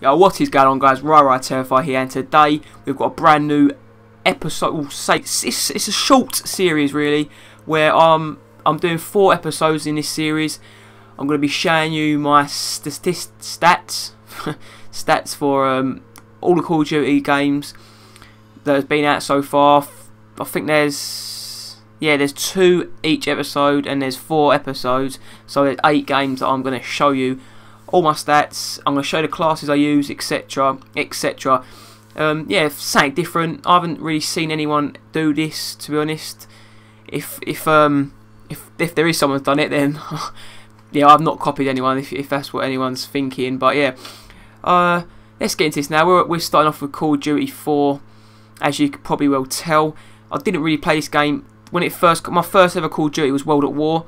What is going on, guys? RyRyTerrify here, and today we've got a brand new episode. We'll say it's a short series, really, where I'm doing 4 episodes in this series. I'm going to be showing you my stats for all the Call of Duty games that has been out so far. I think there's 2 each episode, and there's 4 episodes, so there's 8 games that I'm going to show you. All my stats, I'm going to show the classes I use, etc, etc. Yeah, something different. I haven't really seen anyone do this, to be honest. If there is someone's done it, then yeah, I've not copied anyone, if that's what anyone's thinking. But yeah, let's get into this now. We're starting off with Call of Duty 4, as you could probably well tell. I didn't really play this game when it first. My first ever Call of Duty was World at War,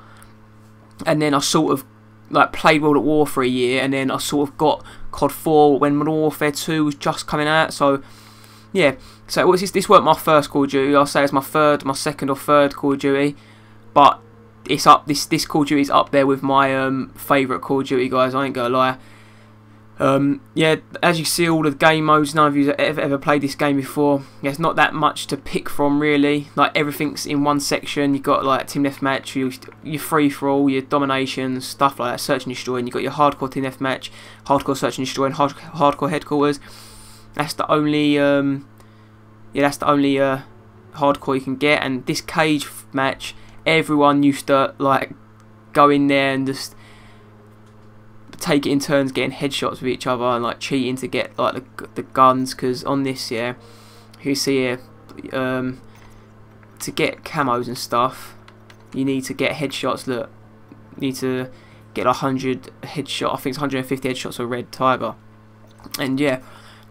and then I sort of like played World at War for a year, and then I sort of got COD 4 when Modern Warfare 2 was just coming out. So yeah, so this weren't my first Call of Duty. I'll say it's my second or third Call of Duty, but it's up. This Call of Duty is up there with my favourite Call of Duty, guys. I ain't gonna lie. Yeah, as you see, all the game modes. None of you have ever played this game before. Yeah, it's not that much to pick from, really. Like, everything's in one section. You've got like team deathmatch, your free for all, your domination, stuff like that, search and destroy. And you've got your hardcore team deathmatch, hardcore search and destroy, and hardcore headquarters. That's the only hardcore you can get. And this cage match, everyone used to like go in there and just take it in turns getting headshots with each other and like cheating to get like the guns, because on this, yeah, you see here, to get camos and stuff you need to get headshots. Look, you need to get 100 headshots. I think it's 150 headshots of a red tiger. And yeah,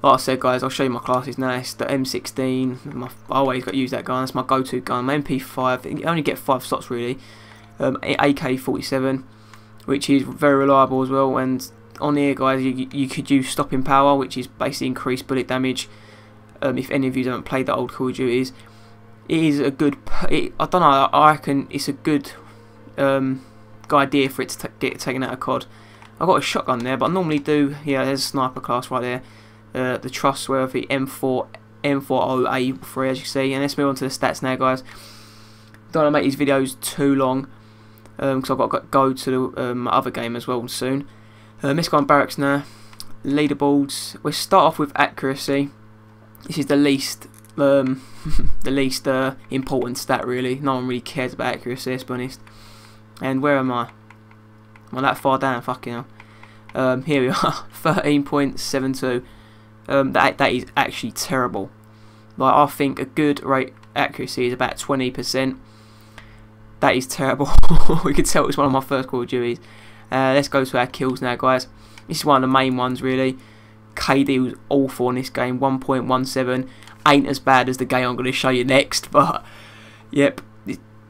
like I said, guys, I'll show you my classes now. It's the M16. I always got to use that gun. That's my go-to gun. My MP5, you only get 5 slots really. AK 47, which is very reliable as well. And on here, guys, you could use stopping power, which is basically increased bullet damage. If any of you haven't played the old Call of Duties, it is a good. I don't know. I reckon it's a good idea for it to get taken out of COD. I got a shotgun there, but I normally do. Yeah, there's a sniper class right there. The trustworthy M40A3, as you see. And let's move on to the stats now, guys. Don't want to make these videos too long, because I've got to go to the other game as well soon. Let's go on barracks now. Leaderboards. We'll start off with accuracy. This is the least important stat, really. No one really cares about accuracy, let's be honest. And where am I? Am I that far down? Fucking hell. Here we are. 13.72. That is actually terrible. Like, I think a good rate accuracy is about 20%. That is terrible. We could tell it's one of my first Call of Duties. Let's go to our kills now, guys. This is one of the main ones, really. KD was awful in this game. 1.17. Ain't as bad as the game I'm going to show you next, but yep.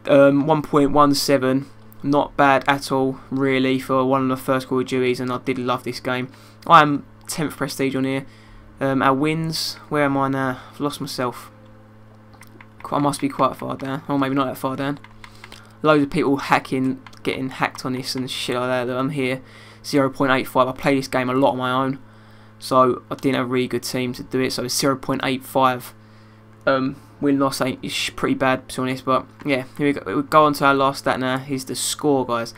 1.17. Not bad at all, really, for one of the first Call of Duties, and I did love this game. I am 10th prestige on here. Our wins. Where am I now? I've lost myself. I must be quite far down. Or maybe not that far down. Loads of people getting hacked on this and shit like that. I'm here, 0.85. I play this game a lot on my own, so I didn't have a really good team to do it. So 0.85 win-loss is pretty bad, to be honest. But yeah, here we go. We'll go on to our last stat now. Here's the score, guys.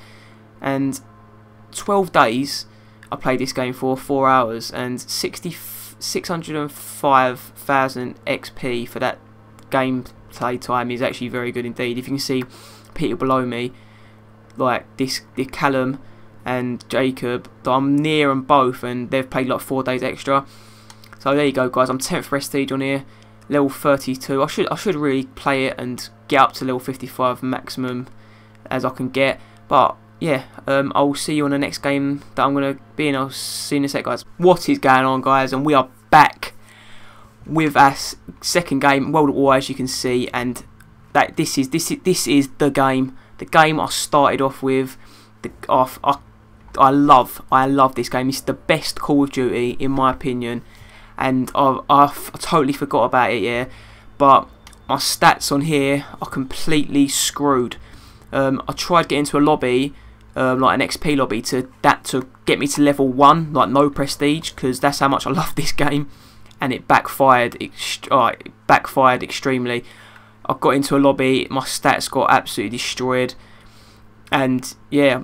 And 12 days I played this game for 4 hours and 605,000 XP for that gameplay time is actually very good indeed. If you can see Peter below me, like this, Callum and Jacob, I'm near them both, and they've played like 4 days extra. So there you go, guys. I'm 10th prestige on here, level 32. I should really play it and get up to level 55 maximum as I can get. But yeah, I'll see you on the next game that I'm gonna be in. I'll see you in a sec, guys. What is going on, guys? And we are back with our second game, World at War, as you can see, and that this is the game. The game I started off with. I love this game. It's the best Call of Duty in my opinion, and I totally forgot about it. Yeah, but my stats on here are completely screwed. I tried getting into a lobby like an XP lobby to get me to level 1, like no prestige, because that's how much I love this game. And it backfired, it backfired extremely. I got into a lobby, my stats got absolutely destroyed, and yeah,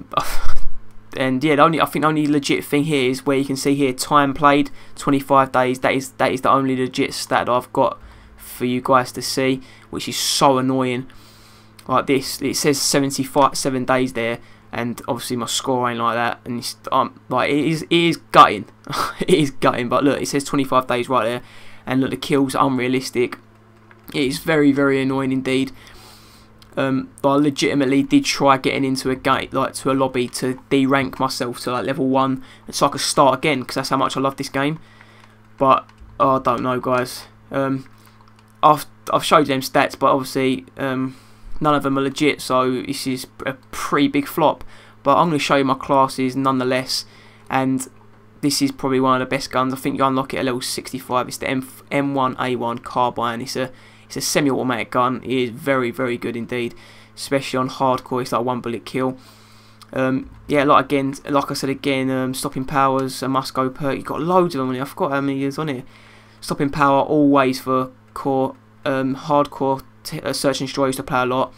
the only, I think the only legit thing here is where you can see here time played 25 days. That is the only legit stat I've got for you guys to see, which is so annoying. Like this, it says 77 days there, and obviously my score ain't like that, and it's, like it is gutting, it is gutting. But look, it says 25 days right there, and look, the kills are unrealistic. It is very, very annoying indeed. I legitimately did try getting into a gate, like to a lobby, to de-rank myself to like level 1, so I could start again, because that's how much I love this game. But I don't know, guys. I've showed you them stats, but obviously none of them are legit, so this is a pretty big flop. But I'm going to show you my classes nonetheless, and this is probably one of the best guns. I think you unlock it at level 65. It's the M1A1 carbine. It's a semi-automatic gun. It is very, very good indeed, especially on hardcore. It's like one bullet kill. Yeah, stopping powers, a must go perk. You've got loads of them on here. I forgot how many is on here. Stopping power always for core, hardcore search and destroy used to play a lot.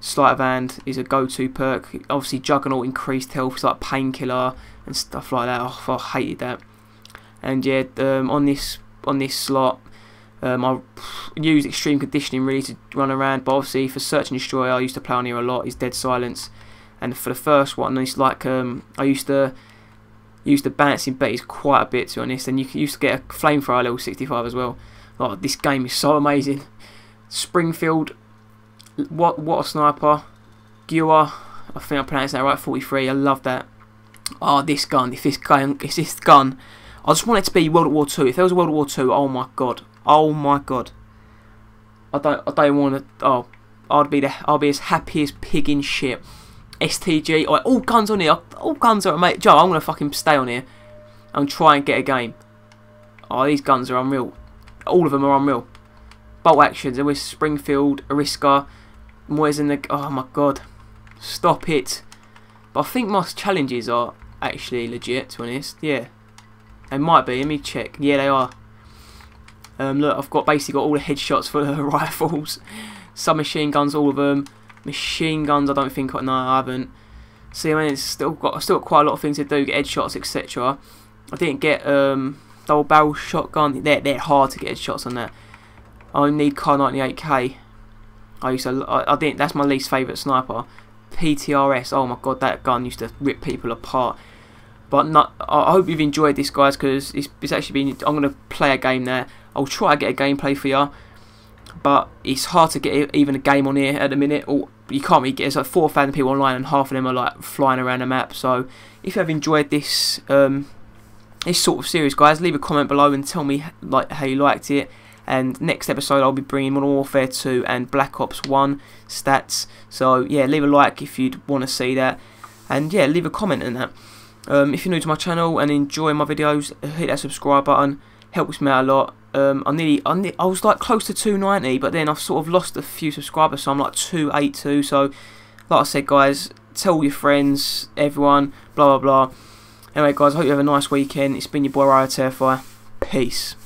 Sleight of hand is a go-to perk. Obviously, Juggernaut increased health, it's like painkiller and stuff like that. Oh, I hated that. And yeah, on this slot, I use Extreme Conditioning really to run around, but obviously for Search and Destroy I used to play on here a lot, is Dead Silence. And for the first one, it's like I used to use the Bouncing Betty quite a bit, to be honest, and you used to get a flamethrower level 65 as well. Oh, this game is so amazing. Springfield, what a sniper. Guewa, I think I pronounced that right, 43, I love that. Oh, this gun, if this gun, I just want it to be World at War 2. If there was a World at War 2, oh my god. Oh my god, I don't want to. Oh, I'll be as happy as pig in shit. STG, all guns on here. All guns are, mate. Joe, I'm gonna fucking stay on here and try and get a game. Oh, these guns are unreal. All of them are unreal. Bolt actions. There was Springfield, Arisaka, Moyes, and the. Oh my god, stop it. But I think my challenges are actually legit, to be honest. Yeah, they might be. Let me check. Yeah, they are. Look, I've got basically all the headshots for the rifles, submachine guns, all of them, machine guns. I don't think, no, I haven't. See, I mean, it's still got quite a lot of things to do, get headshots, etc. I didn't get double barrel shotgun. They're hard to get headshots on that. I need Car 98K. I didn't. That's my least favourite sniper. PTRS. Oh my god, that gun used to rip people apart. But no, I hope you've enjoyed this, guys, because it's actually been. I'm going to play a game there. I'll try to get a gameplay for you, but it's hard to get even a game on here at the minute. Or you can't really get. There's like 4,000 people online, and half of them are like flying around the map. So if you've enjoyed this this sort of series, guys, leave a comment below and tell me like how you liked it. And next episode, I'll be bringing Modern Warfare 2 and Black Ops 1 stats. So yeah, leave a like if you'd want to see that, and yeah, leave a comment on that. If you're new to my channel and enjoy my videos, hit that subscribe button. Helps me out a lot. I was like close to 290, but then I've sort of lost a few subscribers, so I'm like 282. So, like I said, guys, tell your friends, everyone, blah blah blah. Anyway, guys, I hope you have a nice weekend. It's been your boy Rai Rai Terrify. Peace.